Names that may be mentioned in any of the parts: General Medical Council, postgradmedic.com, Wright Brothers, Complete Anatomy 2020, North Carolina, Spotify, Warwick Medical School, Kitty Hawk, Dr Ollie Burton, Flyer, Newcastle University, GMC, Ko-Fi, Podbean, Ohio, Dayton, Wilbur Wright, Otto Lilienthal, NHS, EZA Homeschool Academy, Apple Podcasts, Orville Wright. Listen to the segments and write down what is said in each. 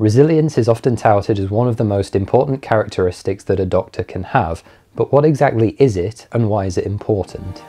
Resilience is often touted as one of the most important characteristics that a doctor can have, but what exactly is it and why is it important?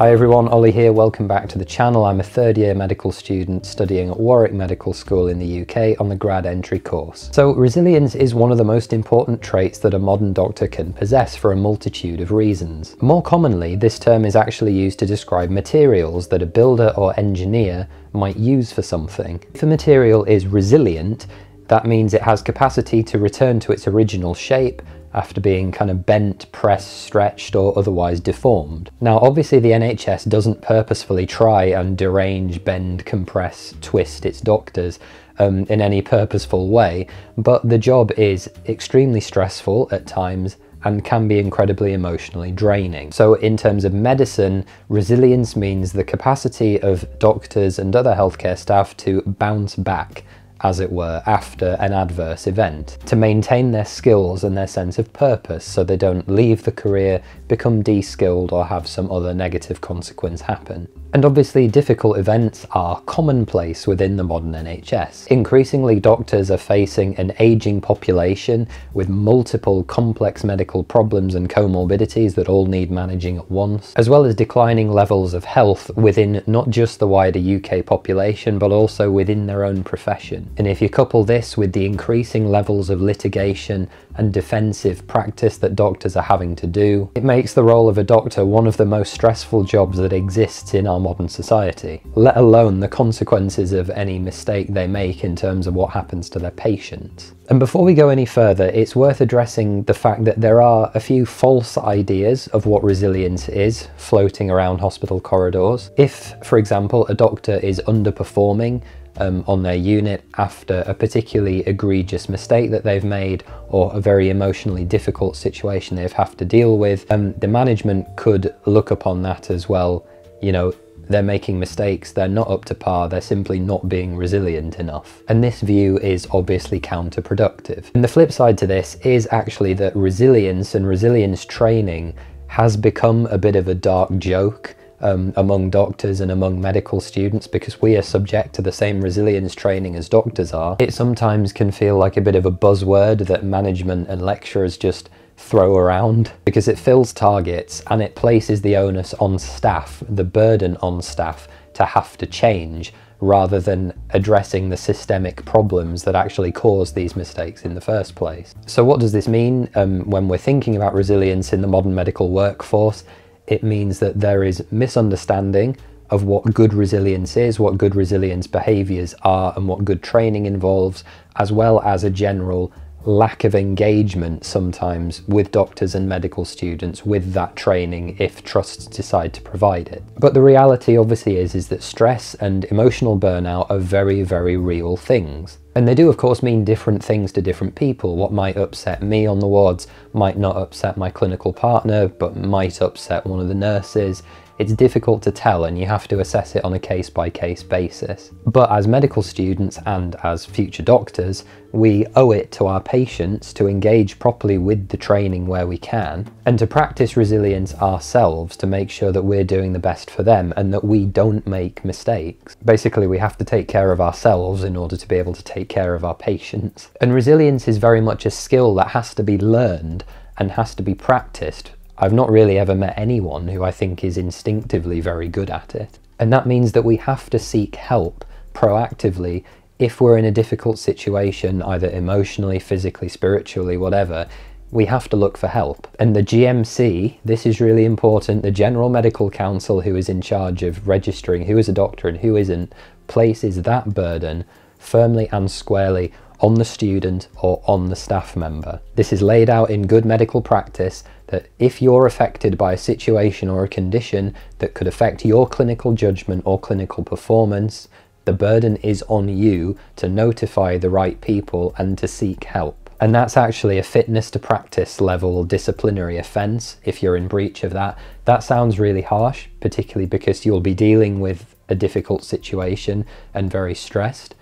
Hi everyone, Ollie here, welcome back to the channel. I'm a third year medical student studying at Warwick Medical School in the UK on the grad entry course. So resilience is one of the most important traits that a modern doctor can possess for a multitude of reasons. More commonly, this term is actually used to describe materials that a builder or engineer might use for something. If a material is resilient, that means it has capacity to return to its original shape after being kind of bent, pressed, stretched, or otherwise deformed. Now, obviously the NHS doesn't purposefully try and derange, bend, compress, twist its doctors in any purposeful way, but the job is extremely stressful at times and can be incredibly emotionally draining. So in terms of medicine, resilience means the capacity of doctors and other healthcare staff to bounce back, as it were, after an adverse event, to maintain their skills and their sense of purpose so they don't leave the career, become de-skilled, or have some other negative consequence happen. And obviously difficult events are commonplace within the modern NHS. Increasingly, doctors are facing an ageing population with multiple complex medical problems and comorbidities that all need managing at once, as well as declining levels of health within not just the wider UK population, but also within their own profession. And if you couple this with the increasing levels of litigation and defensive practice that doctors are having to do, it makes the role of a doctor one of the most stressful jobs that exists in our modern society, let alone the consequences of any mistake they make in terms of what happens to their patients. And before we go any further, it's worth addressing the fact that there are a few false ideas of what resilience is floating around hospital corridors. If, for example, a doctor is underperforming on their unit after a particularly egregious mistake that they've made or a very emotionally difficult situation they've had to deal with, the management could look upon that as, well, you know, they're making mistakes, they're not up to par, they're simply not being resilient enough. And this view is obviously counterproductive. And the flip side to this is actually that resilience and resilience training has become a bit of a dark joke among doctors and among medical students, because we are subject to the same resilience training as doctors are. It sometimes can feel like a bit of a buzzword that management and lecturers just throw around, because it fills targets and it places the onus on staff, the burden on staff to have to change, rather than addressing the systemic problems that actually cause these mistakes in the first place. So what does this mean when we're thinking about resilience in the modern medical workforce? It means that there is misunderstanding of what good resilience is, what good resilience behaviours are, and what good training involves, as well as a general lack of engagement sometimes with doctors and medical students with that training if trusts decide to provide it. But the reality obviously is that stress and emotional burnout are very, very real things. And they do of course mean different things to different people. What might upset me on the wards might not upset my clinical partner, but might upset one of the nurses. It's difficult to tell and you have to assess it on a case-by-case basis. But as medical students and as future doctors, we owe it to our patients to engage properly with the training where we can and to practice resilience ourselves to make sure that we're doing the best for them and that we don't make mistakes. Basically, we have to take care of ourselves in order to be able to take care of our patients. And resilience is very much a skill that has to be learned and has to be practiced. I've not really ever met anyone who I think is instinctively very good at it. And that means that we have to seek help proactively if we're in a difficult situation, either emotionally, physically, spiritually, whatever. We have to look for help. And the GMC, this is really important, the General Medical Council, who is in charge of registering who is a doctor and who isn't, places that burden firmly and squarely on the student or on the staff member. This is laid out in good medical practice that if you're affected by a situation or a condition that could affect your clinical judgment or clinical performance, the burden is on you to notify the right people and to seek help. And that's actually a fitness to practice level disciplinary offence if you're in breach of that. That sounds really harsh, particularly because you'll be dealing with a difficult situation and very stressed.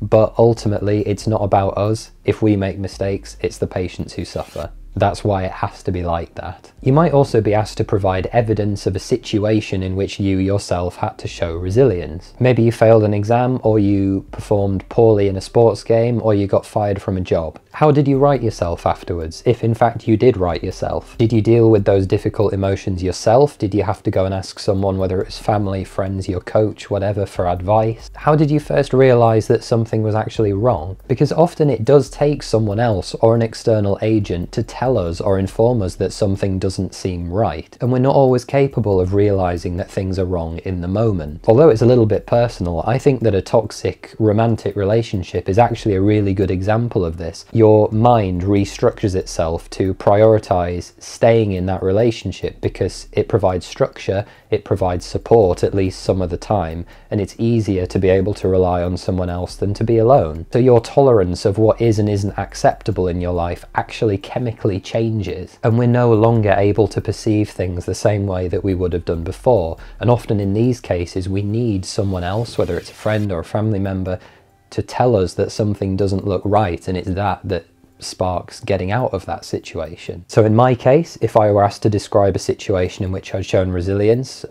But ultimately, it's not about us. If we make mistakes, it's the patients who suffer. That's why it has to be like that. You might also be asked to provide evidence of a situation in which you yourself had to show resilience. Maybe you failed an exam, or you performed poorly in a sports game, or you got fired from a job. How did you write yourself afterwards, if in fact you did write yourself? Did you deal with those difficult emotions yourself? Did you have to go and ask someone, whether it was family, friends, your coach, whatever, for advice? How did you first realise that something was actually wrong? Because often it does take someone else or an external agent to tell us or inform us that something doesn't seem right, and we're not always capable of realising that things are wrong in the moment. Although it's a little bit personal, I think that a toxic romantic relationship is actually a really good example of this. Your mind restructures itself to prioritise staying in that relationship because it provides structure, it provides support at least some of the time, and it's easier to be able to rely on someone else than to be alone. So your tolerance of what is and isn't acceptable in your life actually chemically changes, and we're no longer able to perceive things the same way that we would have done before, and often in these cases we need someone else, whether it's a friend or a family member, to tell us that something doesn't look right, and it's that sparks getting out of that situation. So in my case, if I were asked to describe a situation in which I'd shown resilience,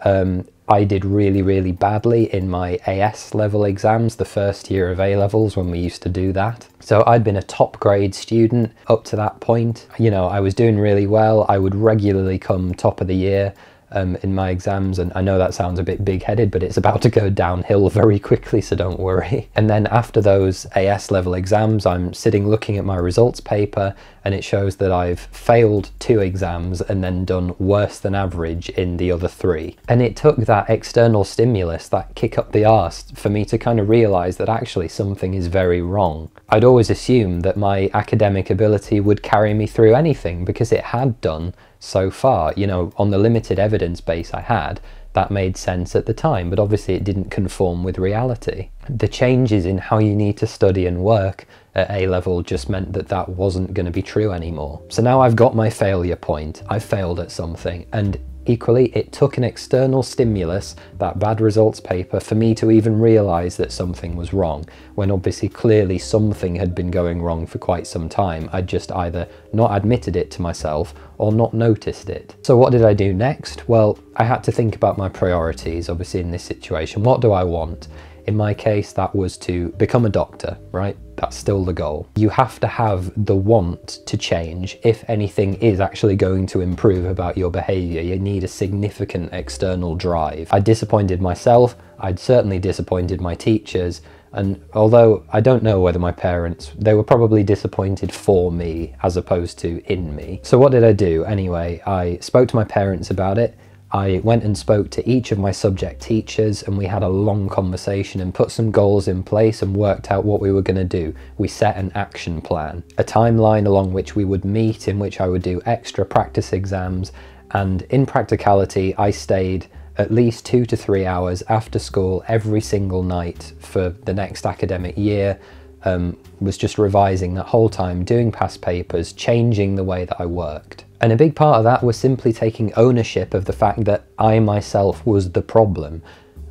I did really, really badly in my AS level exams, the first year of A levels when we used to do that. So I'd been a top grade student up to that point. You know, I was doing really well. I would regularly come top of the year in my exams, and I know that sounds a bit big-headed, but it's about to go downhill very quickly, so don't worry. And then after those AS level exams, I'm sitting looking at my results paper, and it shows that I've failed 2 exams and then done worse than average in the other 3. And it took that external stimulus, that kick up the arse, for me to kind of realise that actually something is very wrong. I'd always assumed that my academic ability would carry me through anything, because it had done so far. You know, on the limited evidence base I had, that made sense at the time, but obviously it didn't conform with reality. The changes in how you need to study and work at A level just meant that that wasn't going to be true anymore. So now I've got my failure point, I've failed at something, and equally it took an external stimulus, that bad results paper, for me to even realise that something was wrong, when obviously clearly something had been going wrong for quite some time. I'd just either not admitted it to myself or not noticed it. So what did I do next? Well, I had to think about my priorities, obviously, in this situation. What do I want? In my case, that was to become a doctor, right? That's still the goal. You have to have the want to change if anything is actually going to improve about your behaviour. You need a significant external drive. I disappointed myself, I'd certainly disappointed my teachers, and although I don't know whether my parents, they were probably disappointed for me as opposed to in me. So what did I do? Anyway, I spoke to my parents about it. I went and spoke to each of my subject teachers, and we had a long conversation and put some goals in place and worked out what we were going to do. We set an action plan, a timeline along which we would meet, in which I would do extra practice exams, and in practicality I stayed at least 2 to 3 hours after school every single night for the next academic year. Was just revising that whole time, doing past papers, changing the way that I worked. And a big part of that was simply taking ownership of the fact that I myself was the problem.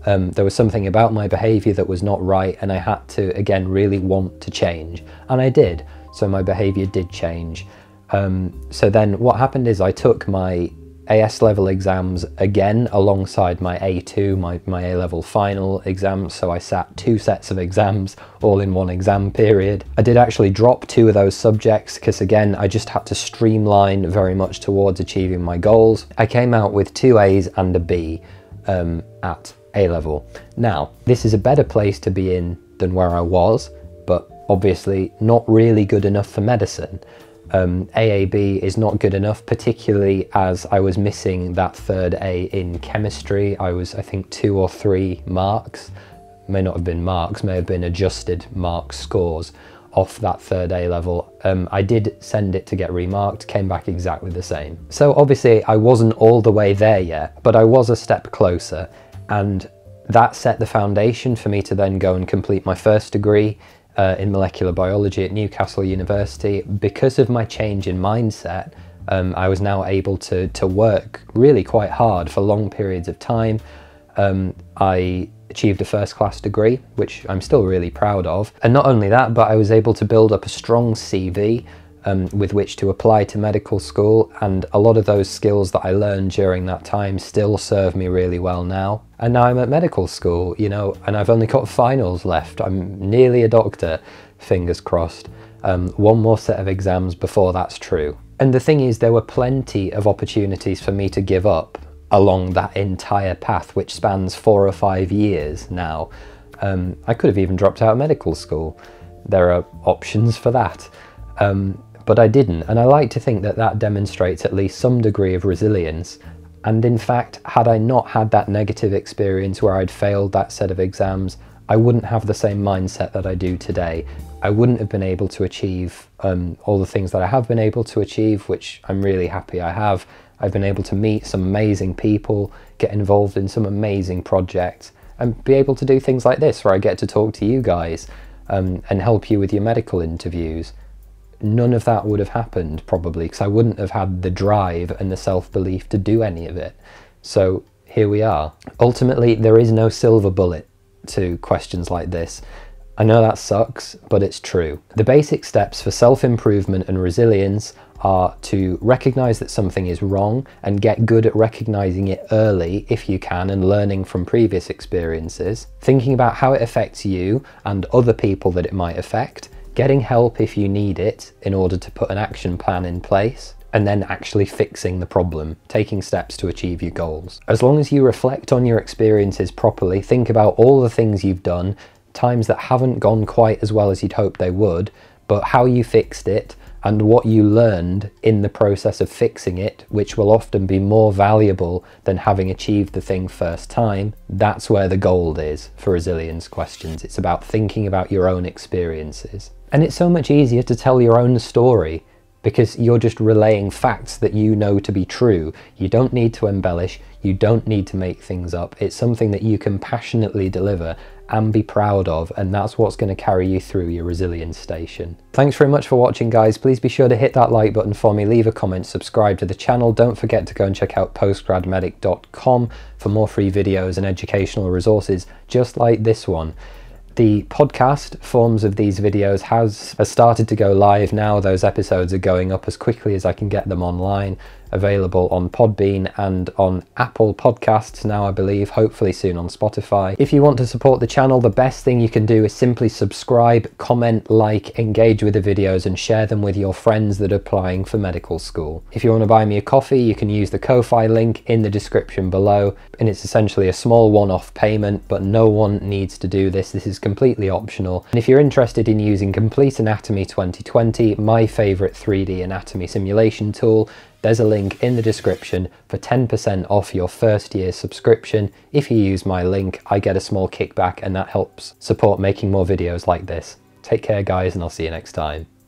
There was something about my behaviour that was not right, and I had to, again, really want to change. And I did, so my behaviour did change. So then what happened is I took my AS level exams again alongside my A2, my A level final exams, so I sat 2 sets of exams all in one exam period. I did actually drop 2 of those subjects because, again, I just had to streamline very much towards achieving my goals. I came out with 2 A's and a B at A level. Now, this is a better place to be in than where I was, but obviously not really good enough for medicine. AAB is not good enough, particularly as I was missing that 3rd A in chemistry. I was, I think, 2 or 3 marks, may not have been marks, may have been adjusted mark scores off that 3rd A level. I did send it to get remarked, came back exactly the same. So obviously I wasn't all the way there yet, but I was a step closer, and that set the foundation for me to then go and complete my first degree in molecular biology at Newcastle University. Because of my change in mindset, I was now able to work really quite hard for long periods of time. I achieved a first-class degree, which I'm still really proud of. And not only that, but I was able to build up a strong CV with which to apply to medical school, and a lot of those skills that I learned during that time still serve me really well now. And now I'm at medical school, you know, and I've only got finals left. I'm nearly a doctor, fingers crossed. One more set of exams before that's true. And the thing is, there were plenty of opportunities for me to give up along that entire path, which spans 4 or 5 years now. I could have even dropped out of medical school. There are options for that. But I didn't, and I like to think that that demonstrates at least some degree of resilience. And in fact, had I not had that negative experience where I'd failed that set of exams, I wouldn't have the same mindset that I do today. I wouldn't have been able to achieve all the things that I have been able to achieve, which I'm really happy I have. I've been able to meet some amazing people, get involved in some amazing projects, and be able to do things like this where I get to talk to you guys and help you with your medical interviews. None of that would have happened probably, because I wouldn't have had the drive and the self-belief to do any of it. So here we are. Ultimately, there is no silver bullet to questions like this. I know that sucks, but it's true. The basic steps for self-improvement and resilience are to recognize that something is wrong and get good at recognizing it early if you can, and learning from previous experiences, thinking about how it affects you and other people that it might affect, getting help if you need it in order to put an action plan in place, and then actually fixing the problem, taking steps to achieve your goals. As long as you reflect on your experiences properly, think about all the things you've done, times that haven't gone quite as well as you'd hoped they would, but how you fixed it and what you learned in the process of fixing it, which will often be more valuable than having achieved the thing first time. That's where the gold is for resilience questions. It's about thinking about your own experiences. And it's so much easier to tell your own story because you're just relaying facts that you know to be true. You don't need to embellish. You don't need to make things up. It's something that you can passionately deliver and be proud of, and that's what's going to carry you through your resilience station. Thanks very much for watching, guys. Please be sure to hit that like button for me, leave a comment, subscribe to the channel. Don't forget to go and check out postgradmedic.com for more free videos and educational resources just like this one. The podcast forms of these videos has started to go live now. Those episodes are going up as quickly as I can get them online, available on Podbean and on Apple Podcasts now, I believe, hopefully soon on Spotify. If you want to support the channel, the best thing you can do is simply subscribe, comment, like, engage with the videos, and share them with your friends that are applying for medical school. If you want to buy me a coffee, you can use the Ko-Fi link in the description below, and it's essentially a small one-off payment, but no one needs to do this. This is completely optional. And if you're interested in using Complete Anatomy 2020, my favorite 3D anatomy simulation tool, there's a link in the description for 10% off your first year subscription. If you use my link, I get a small kickback, and that helps support making more videos like this. Take care, guys, and I'll see you next time.